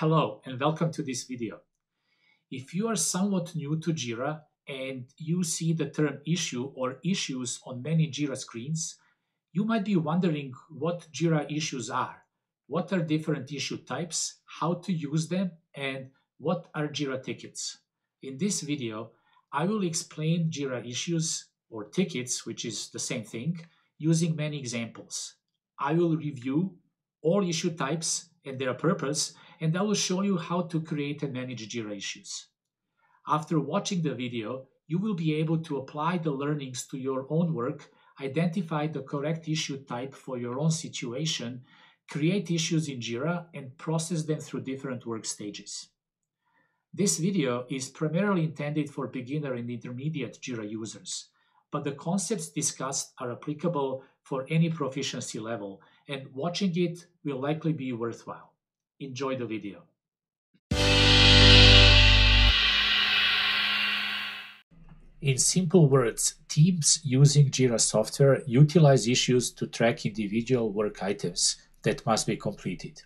Hello and welcome to this video. If you are somewhat new to Jira and you see the term issue or issues on many Jira screens, you might be wondering what Jira issues are, what are different issue types, how to use them, and what are Jira tickets. In this video, I will explain Jira issues or tickets, which is the same thing, using many examples. I will review all issue types and their purpose, and I will show you how to create and manage Jira issues. After watching the video, you will be able to apply the learnings to your own work, identify the correct issue type for your own situation, create issues in Jira, and process them through different work stages. This video is primarily intended for beginner and intermediate Jira users, but the concepts discussed are applicable for any proficiency level, and watching it will likely be worthwhile. Enjoy the video. In simple words, teams using Jira software utilize issues to track individual work items that must be completed.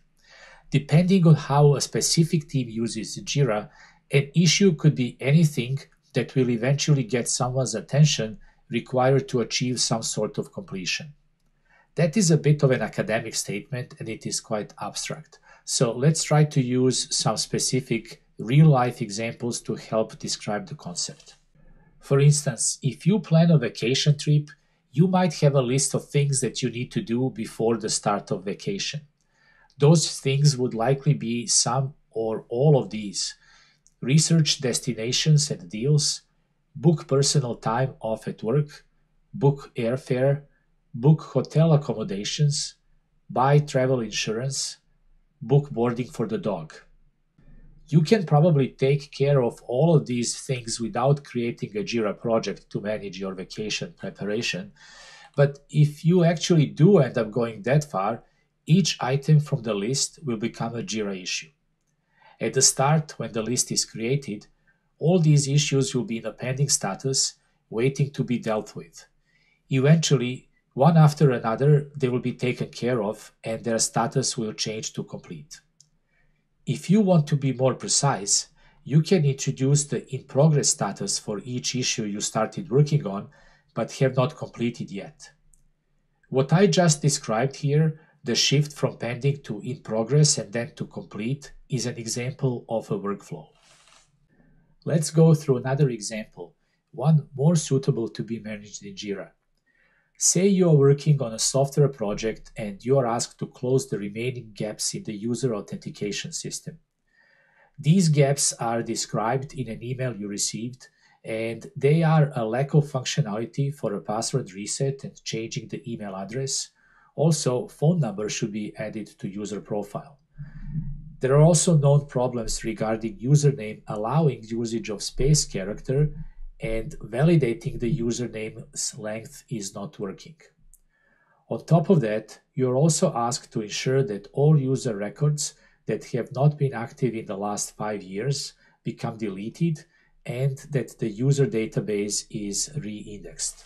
Depending on how a specific team uses Jira, an issue could be anything that will eventually get someone's attention required to achieve some sort of completion. That is a bit of an academic statement and it is quite abstract. So let's try to use some specific real-life examples to help describe the concept. For instance, if you plan a vacation trip, you might have a list of things that you need to do before the start of vacation. Those things would likely be some or all of these: research destinations and deals, book personal time off at work, book airfare, book hotel accommodations, buy travel insurance, book boarding for the dog. You can probably take care of all of these things without creating a Jira project to manage your vacation preparation, but if you actually do end up going that far, each item from the list will become a Jira issue. At the start, when the list is created, all these issues will be in a pending status, waiting to be dealt with. Eventually, one after another, they will be taken care of and their status will change to complete. If you want to be more precise, you can introduce the in-progress status for each issue you started working on but have not completed yet. What I just described here, the shift from pending to in-progress and then to complete, is an example of a workflow. Let's go through another example, one more suitable to be managed in Jira. Say you are working on a software project and you are asked to close the remaining gaps in the user authentication system. These gaps are described in an email you received, and they are a lack of functionality for a password reset and changing the email address. Also, phone number should be added to user profile. There are also known problems regarding username allowing usage of space character, and validating the username's length is not working. On top of that, you are also asked to ensure that all user records that have not been active in the last 5 years become deleted and that the user database is re-indexed.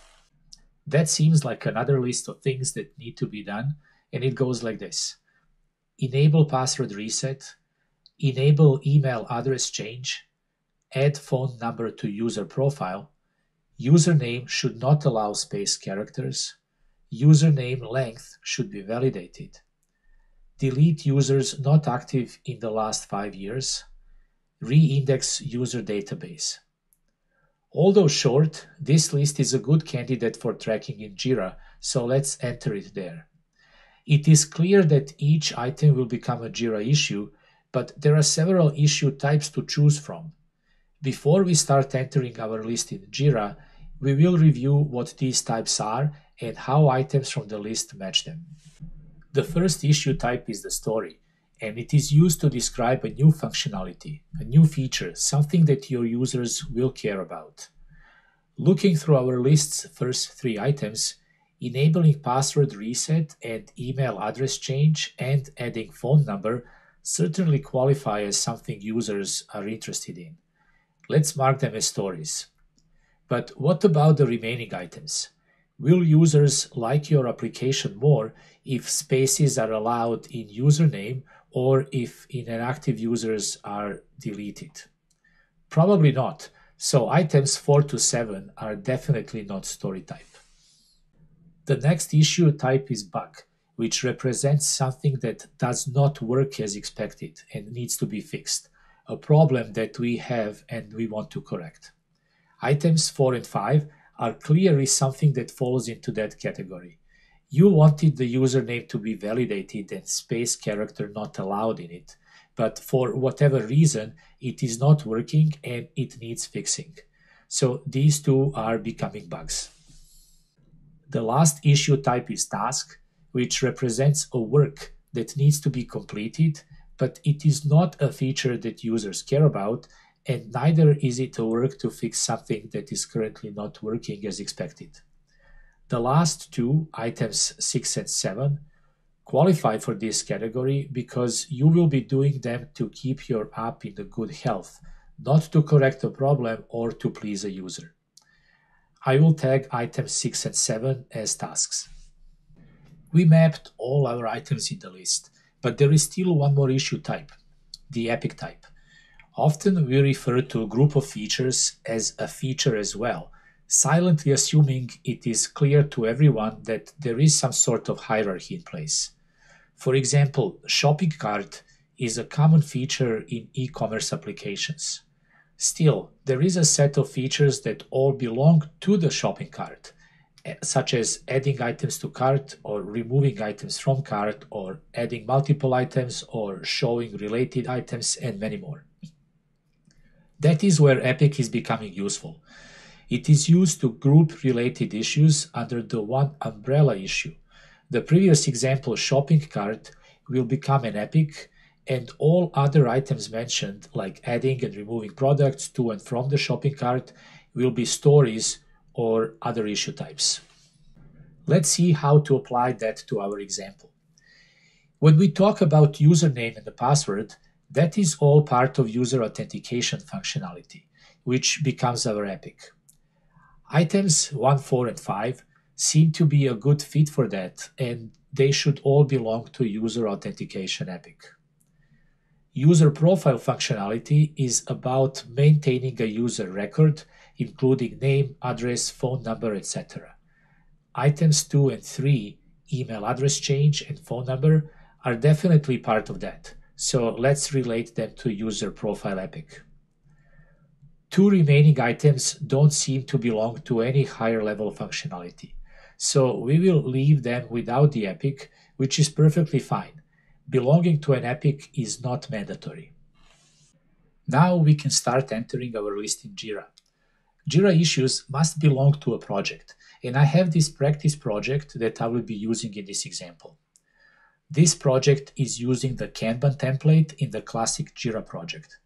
That seems like another list of things that need to be done, and it goes like this: enable password reset, enable email address change, add phone number to user profile, username should not allow space characters, username length should be validated, delete users not active in the last 5 years, re-index user database. Although short, this list is a good candidate for tracking in Jira, so let's enter it there. It is clear that each item will become a Jira issue, but there are several issue types to choose from. Before we start entering our list in Jira, we will review what these types are and how items from the list match them. The first issue type is the story, and it is used to describe a new functionality, a new feature, something that your users will care about. Looking through our list's first three items, enabling password reset and email address change and adding phone number certainly qualify as something users are interested in. Let's mark them as stories. But what about the remaining items? Will users like your application more if spaces are allowed in username or if inactive users are deleted? Probably not. So items 4 to 7 are definitely not story type. The next issue type is bug, which represents something that does not work as expected and needs to be fixed, a problem that we have and we want to correct. Items 4 and 5 are clearly something that falls into that category. You wanted the username to be validated and space character not allowed in it, but for whatever reason, it is not working and it needs fixing. So these two are becoming bugs. The last issue type is task, which represents a work that needs to be completed, but it is not a feature that users care about, and neither is it a work to fix something that is currently not working as expected. The last two, items 6 and 7, qualify for this category because you will be doing them to keep your app in good health, not to correct a problem or to please a user. I will tag items 6 and 7 as tasks. We mapped all our items in the list, but there is still one more issue type, the epic type. Often we refer to a group of features as a feature as well, silently assuming it is clear to everyone that there is some sort of hierarchy in place. For example, shopping cart is a common feature in e-commerce applications. Still, there is a set of features that all belong to the shopping cart, such as adding items to cart or removing items from cart or adding multiple items or showing related items and many more. That is where Epic is becoming useful. It is used to group related issues under the one umbrella issue. The previous example, shopping cart, will become an epic, and all other items mentioned, like adding and removing products to and from the shopping cart, will be stories or other issue types. Let's see how to apply that to our example. When we talk about username and the password, that is all part of user authentication functionality, which becomes our epic. Items 1, 4, and 5 seem to be a good fit for that, and they should all belong to user authentication epic. User profile functionality is about maintaining a user record, including name, address, phone number, etc. Items 2 and 3, email address change and phone number, are definitely part of that, so let's relate them to user profile epic. Two remaining items don't seem to belong to any higher level functionality, so we will leave them without the epic, which is perfectly fine. Belonging to an epic is not mandatory. Now we can start entering our list in Jira. Jira issues must belong to a project, and I have this practice project that I will be using in this example. This project is using the Kanban template in the classic Jira project.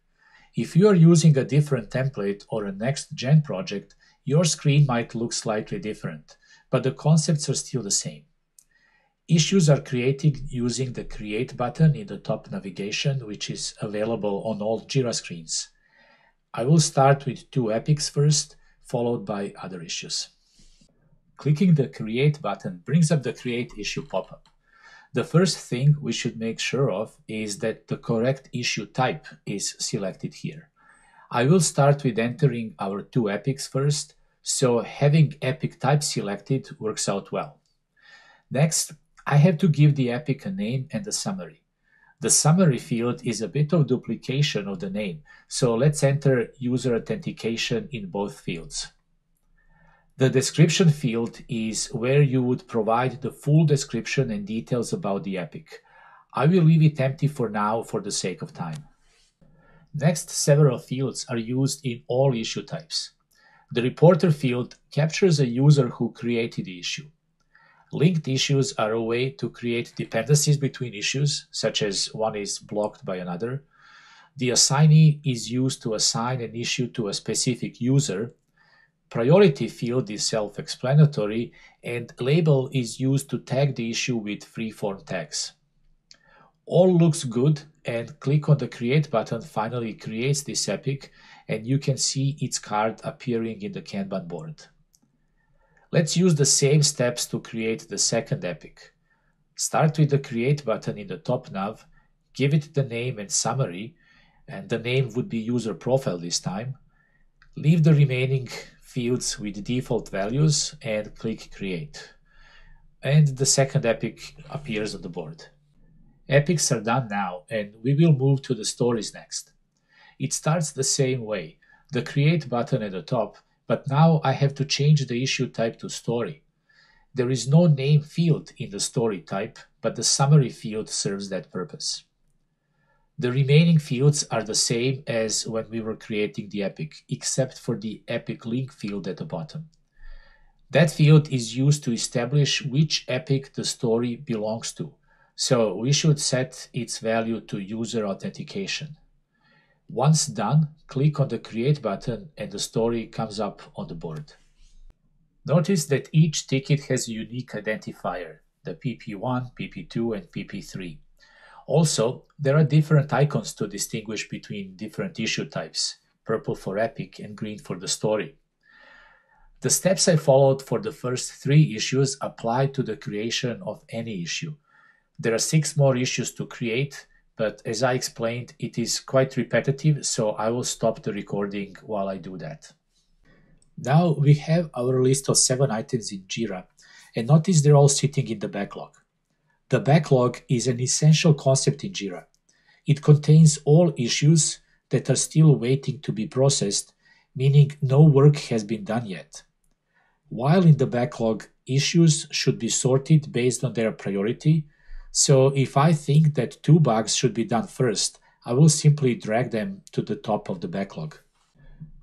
If you are using a different template or a next-gen project, your screen might look slightly different, but the concepts are still the same. Issues are created using the Create button in the top navigation, which is available on all Jira screens. I will start with two epics first, followed by other issues. Clicking the Create button brings up the Create issue pop-up. The first thing we should make sure of is that the correct issue type is selected here. I will start with entering our two epics first, so having epic type selected works out well. Next, I have to give the epic a name and a summary. The summary field is a bit of duplication of the name, so let's enter user authentication in both fields. The description field is where you would provide the full description and details about the epic. I will leave it empty for now for the sake of time. Next, several fields are used in all issue types. The reporter field captures a user who created the issue. Linked issues are a way to create dependencies between issues, such as one is blocked by another. The assignee is used to assign an issue to a specific user. Priority field is self-explanatory, and label is used to tag the issue with freeform tags. All looks good, and click on the Create button finally creates this epic, and you can see its card appearing in the Kanban board. Let's use the same steps to create the second epic. Start with the Create button in the top nav, give it the name and summary, and the name would be user profile this time. Leave the remaining fields with default values and click create. And the second epic appears on the board. Epics are done now, and we will move to the stories next. It starts the same way, the create button at the top, but now I have to change the issue type to story. There is no name field in the story type, but the summary field serves that purpose. The remaining fields are the same as when we were creating the epic, except for the epic link field at the bottom. That field is used to establish which epic the story belongs to, so we should set its value to user authentication. Once done, click on the Create button and the story comes up on the board. Notice that each ticket has a unique identifier, the PP1, PP2, and PP3. Also, there are different icons to distinguish between different issue types, purple for epic and green for the story. The steps I followed for the first three issues apply to the creation of any issue. There are 6 more issues to create, but as I explained, it is quite repetitive, so I will stop the recording while I do that. Now we have our list of 7 items in Jira, and notice they're all sitting in the backlog. The backlog is an essential concept in Jira. It contains all issues that are still waiting to be processed, meaning no work has been done yet. While in the backlog, issues should be sorted based on their priority, so if I think that 2 bugs should be done first, I will simply drag them to the top of the backlog.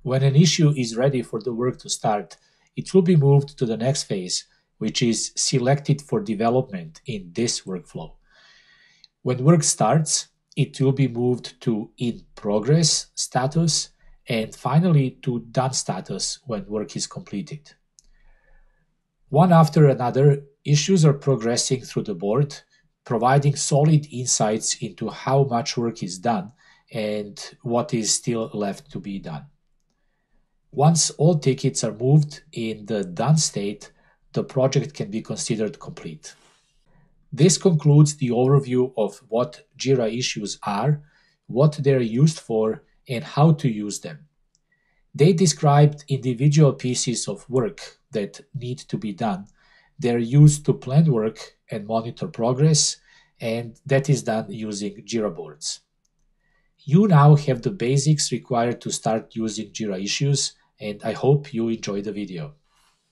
When an issue is ready for the work to start, it will be moved to the next phase, which is selected for development in this workflow. When work starts, it will be moved to in progress status and finally to done status when work is completed. One after another, issues are progressing through the board, providing solid insights into how much work is done and what is still left to be done. Once all tickets are moved in the done state, the project can be considered complete. This concludes the overview of what Jira issues are, what they are used for, and how to use them. They described individual pieces of work that need to be done. They are used to plan work and monitor progress, and that is done using Jira boards. You now have the basics required to start using Jira issues, and I hope you enjoy the video.